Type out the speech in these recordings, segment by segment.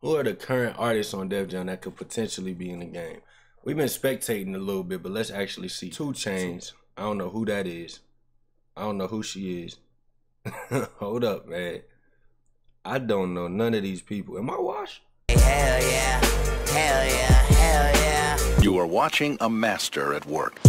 Who are the current artists on Def Jam that could potentially be in the game? We've been spectating a little bit, but let's actually see. 2 Chainz. I don't know who that is. I don't know who she is. Hold up, man. I don't know none of these people. Am I washed? Hell yeah. Hell yeah. Hell yeah. You are watching a master at work.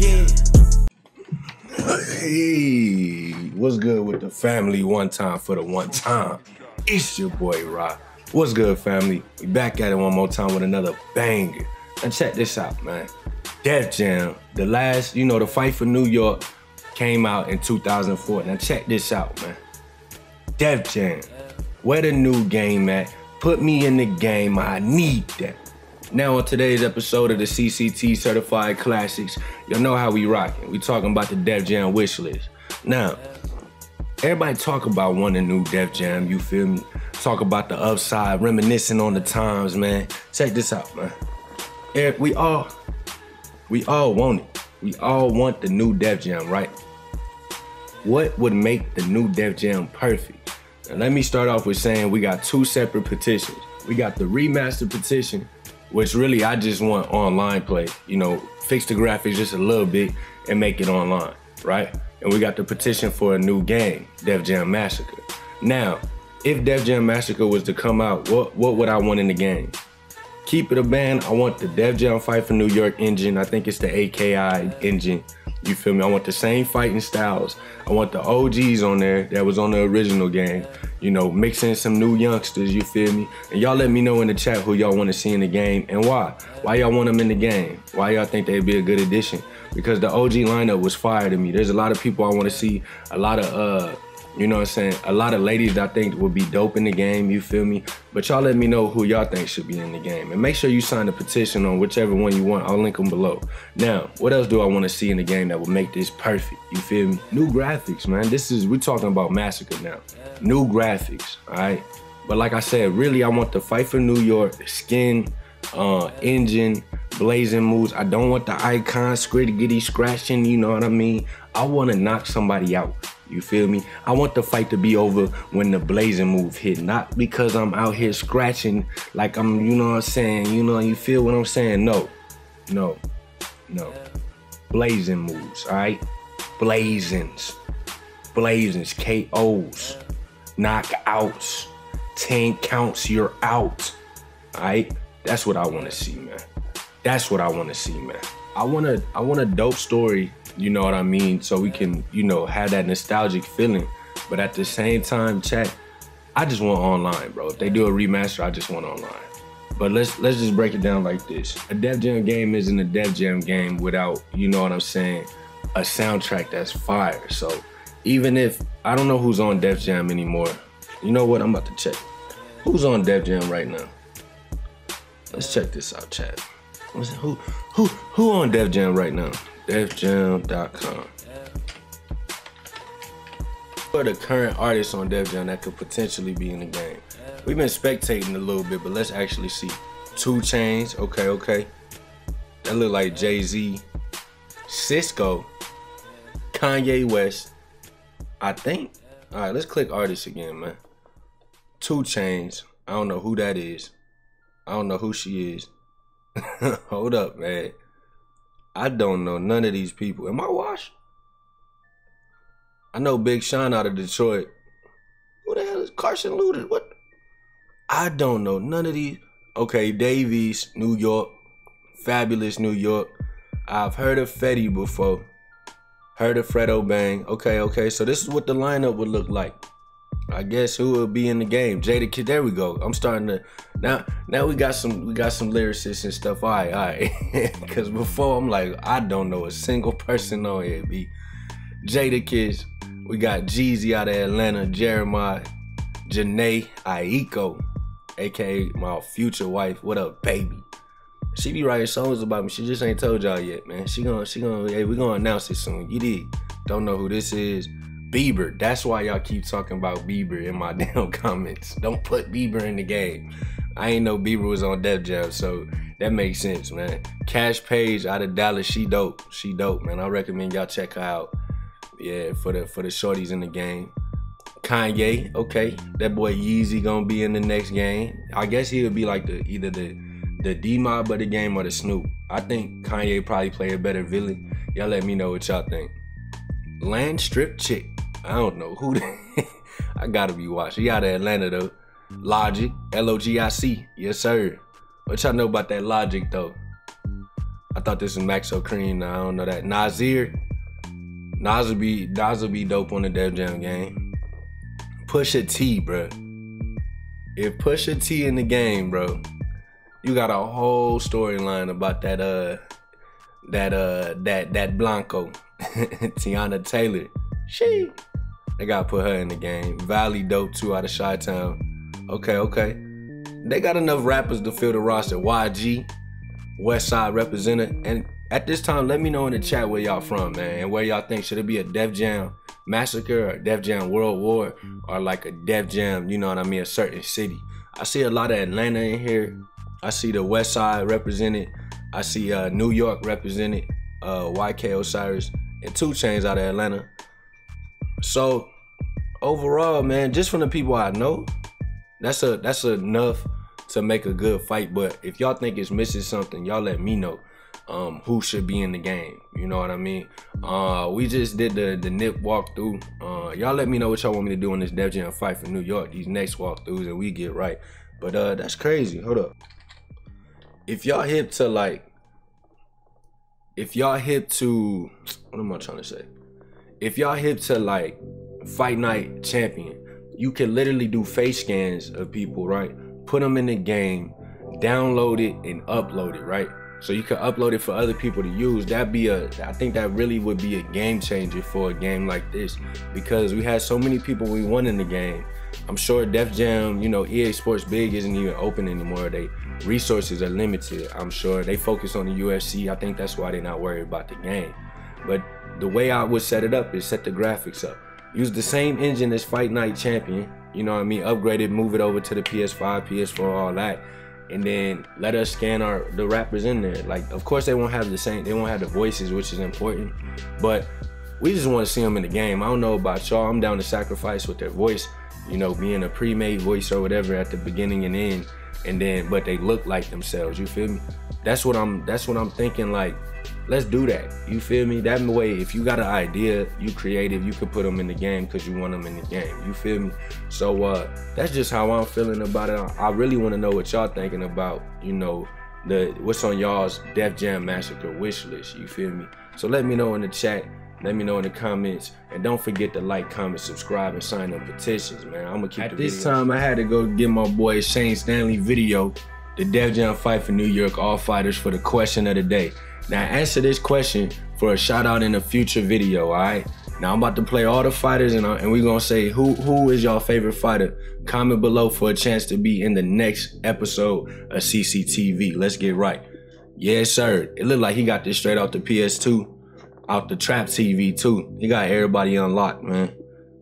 Yeah. Hey, what's good with the family? One time for the one time. It's your boy Rock. What's good, family? We back at it one more time with another banger. And check this out, man. Def Jam, the last, you know, the Fight for New York came out in 2004. Now check this out, man. Def Jam, where the new game at? Put me in the game, I need that. Now on today's episode of the CCT Certified Classics, y'all know how we rockin'. We talking about the Def Jam wish list. Now, everybody talk about wanting new Def Jam, you feel me? Talk about the upside, reminiscing on the times, man. Check this out, man. Eric, we all want it. We all want the new Def Jam, right? What would make the new Def Jam perfect? Now, let me start off with saying we got two separate petitions. We got the remastered petition, which really I just want online play, you know, fix the graphics just a little bit and make it online, right? And we got the petition for a new game, Def Jam Massacre. Now, if Def Jam Massacre was to come out, what would I want in the game? Keep it a band, I want the Def Jam Fight for New York engine, I think it's the AKI engine, you feel me? I want the same fighting styles, I want the OGs on there that was on the original game, you know, mixing some new youngsters, you feel me? And y'all let me know in the chat who y'all want to see in the game and why. Why y'all want them in the game? Why y'all think they'd be a good addition? Because the OG lineup was fire to me. There's a lot of people I want to see, a lot of, you know what I'm saying? A lot of ladies that I think would be dope in the game, you feel me? But y'all let me know who y'all think should be in the game. And make sure you sign the petition on whichever one you want. I'll link them below. Now, what else do I want to see in the game that would make this perfect? You feel me? New graphics, man. We're talking about Massacre now. New graphics, all right? But like I said, really, I want the Fight for New York, the skin, engine, blazing moves. I don't want the icon, squidgety scratching, you know what I mean? I want to knock somebody out. You feel me? I want the fight to be over when the blazing move hit, not because I'm out here scratching like I'm, you know what I'm saying? You know, you feel what I'm saying? No. Blazing moves, all right? Blazings, KOs, knockouts, 10 counts, you're out, all right? That's what I want to see, man. I want a dope story, you know what I mean? So we can, you know, have that nostalgic feeling. But at the same time, chat, I just want online, bro. If they do a remaster, I just want online. But let's just break it down like this. A Def Jam game isn't a Def Jam game without, you know what I'm saying, a soundtrack that's fire. So even if, I don't know who's on Def Jam anymore. You know what, I'm about to check. Who's on Def Jam right now? Let's check this out, chat. Who on Def Jam right now? DefJam.com. Who are the current artists on Def Jam that could potentially be in the game? We've been spectating a little bit, but let's actually see. 2 Chainz, okay. That look like Jay-Z, Cisco, Kanye West, I think. All right, let's click artists again, man. 2 Chainz, I don't know who that is. I don't know who she is. Hold up, man. I don't know none of these people. Am I washed? I know Big Sean out of Detroit. Who the hell is Carson Luther? What? I don't know none of these. Okay, Davies, New York. Fabulous New York. I've heard of Fetty before. Heard of Fredo Bang. Okay. So this is what the lineup would look like. I guess who will be in the game? Jada Kiss. There we go. I'm starting to now we got some lyricists and stuff. All right. Because before I'm like, I don't know a single person on here. B. Jada Kiss. We got Jeezy out of Atlanta. Jeremiah, Janae Aiko, aka my future wife. What up, baby? She be writing songs about me. She just ain't told y'all yet, man. She gonna. Hey, we gonna announce it soon. You dig? Don't know who this is. Bieber, that's why y'all keep talking about Bieber in my damn comments. Don't put Bieber in the game. I ain't know Bieber was on Def Jam, so that makes sense, man. Cash Page out of Dallas, she dope, man. I recommend y'all check her out. Yeah, for the shorties in the game. Kanye, okay, that boy Yeezy gonna be in the next game. I guess he'll be like the either the D Mob of the game or the Snoop. I think Kanye probably play a better villain. Y'all let me know what y'all think. Landstrip Chick. I don't know who that. I gotta be watching. He out of Atlanta though. Logic, L-O-G-I-C. Yes sir. What y'all know about that Logic though? I thought this was Maxo Cream. I don't know that. Nasir. Nas will be dope on the Def Jam game. Pusha T, bro. If Pusha T in the game, bro, you got a whole storyline about that that Blanco, Tiana Taylor. She. They gotta put her in the game. Valley Dope 2 out of Chi-Town. Okay. They got enough rappers to fill the roster. YG, Westside representative, and at this time, let me know in the chat where y'all from, man, and where y'all think. Should it be a Def Jam Massacre or Def Jam World War or like a Def Jam, you know what I mean, a certain city? I see a lot of Atlanta in here. I see the West Side represented. I see New York represented, YK Osiris, and 2 Chainz out of Atlanta. So overall, man, just from the people I know, that's enough to make a good fight. But if y'all think it's missing something, y'all let me know. Who should be in the game, you know what I mean? We just did the Nip walkthrough. Y'all let me know what y'all want me to do on this Def Jam Fight for New York, these next walkthroughs that we get right. But that's crazy, hold up. If y'all hip to like, if y'all hip to, what am I trying to say? If y'all hip to like Fight Night Champion, you can literally do face scans of people, right? Put them in the game, download it and upload it, right? So you can upload it for other people to use. That'd be a, I think that really would be a game changer for a game like this, because we had so many people we won in the game. I'm sure Def Jam, you know, EA Sports Big isn't even open anymore. They resources are limited. I'm sure they focus on the UFC. I think that's why they're not worried about the game. But the way I would set it up is set the graphics up. Use the same engine as Fight Night Champion. You know what I mean? Upgrade it, move it over to the PS5, PS4, all that. And then let us scan the rappers in there. Like, of course they won't have the voices, which is important, but we just want to see them in the game. I don't know about y'all, I'm down to sacrifice with their voice, you know, being a pre-made voice or whatever at the beginning and end, and then, but they look like themselves, you feel me? That's what I'm thinking, like, let's do that, you feel me? That way, if you got an idea, you creative, you can put them in the game because you want them in the game, you feel me? So that's just how I'm feeling about it. I really want to know what y'all thinking about, you know, what's on y'all's Def Jam Massacre wish list, you feel me? So let me know in the chat, let me know in the comments, and don't forget to like, comment, subscribe, and sign up petitions, man. I'm gonna keep at this time. I had to go get my boy Shane Stanley video, the Def Jam Fight for New York, all fighters, for the question of the day. Now answer this question for a shout out in a future video, all right? Now I'm about to play all the fighters and we're gonna say who is your favorite fighter? Comment below for a chance to be in the next episode of CCTV. Let's get right. Yes, sir. It looked like he got this straight out the PS2, out the Trap TV too. He got everybody unlocked, man.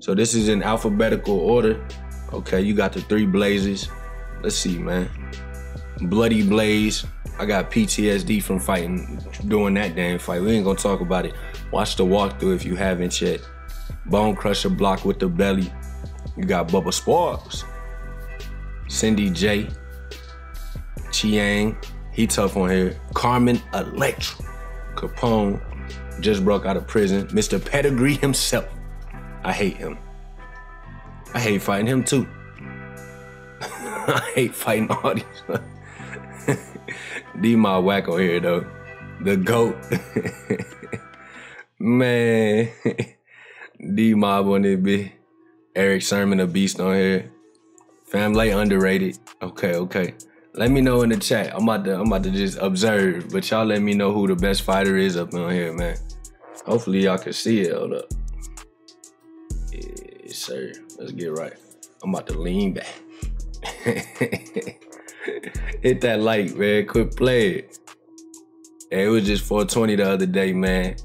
So this is in alphabetical order. Okay, you got the three blazes. Let's see, man. Bloody Blaze. I got PTSD from doing that damn fight. We ain't gonna talk about it. Watch the walkthrough if you haven't yet. Bone Crusher Block with the Belly. You got Bubba Sparks. Cindy J. Chiang. He tough on here. Carmen Electra. Capone. Just broke out of prison. Mr. Pedigree himself. I hate him. I hate fighting him too. I hate fighting all these. D Mob wacko here though, the GOAT. Man, D Mob on this bitch. Eric Sermon, a beast on here. Family underrated. Okay. Let me know in the chat. I'm about to just observe, but y'all let me know who the best fighter is up on here, man. Hopefully y'all can see it. Hold up. Yes, sir. Let's get right. I'm about to lean back. Hit that like, man. Quit playing. Hey, it was just 420 the other day, man.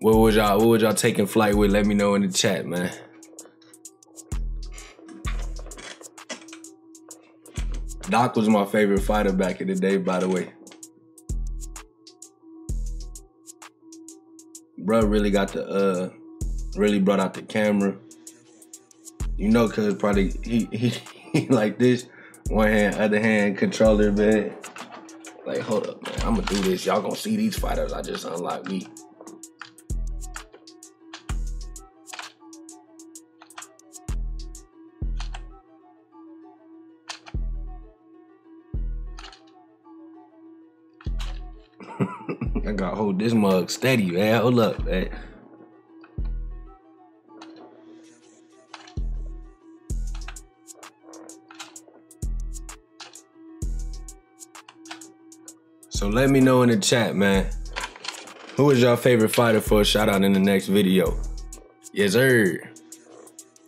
What was y'all taking flight with? Let me know in the chat, man. Doc was my favorite fighter back in the day, by the way. Bro really brought out the camera. You know, cause probably he like this, one hand, other hand, controller, man. Like, hold up, man, I'ma do this. Y'all gonna see these fighters I just unlocked me. I gotta hold this mug steady, man. Hold up, man. So let me know in the chat, man. Who is your favorite fighter for a shout out in the next video? Yes, sir.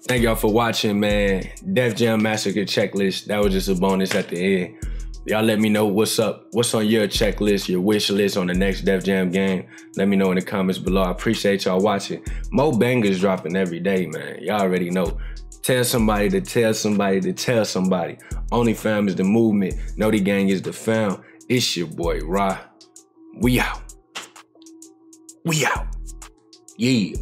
Thank y'all for watching, man. Def Jam Massacre checklist. That was just a bonus at the end. Y'all let me know what's up, what's on your checklist, your wish list on the next Def Jam game. Let me know in the comments below. I appreciate y'all watching. More bangers dropping every day, man. Y'all already know. Tell somebody to tell somebody to tell somebody. OnlyFam is the movement. Know the gang is the fam. It's your boy, Ra. We out. We out. Yeah.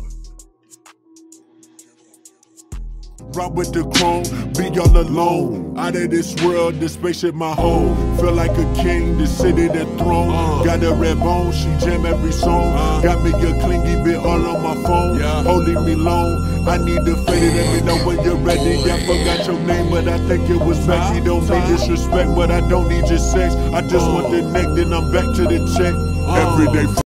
Rock with the chrome, be all alone. Out of this world, this spaceship my home. Feel like a king, the city that throne. Got a red bone, she jam every song. Got me a clingy bit all on my phone. Holding me long, I need to fade it. Let me know when you're ready. I forgot your name, but I think it was Maxi. Don't mean disrespect, but I don't need your sex. I just want the neck, then I'm back to the check. Everyday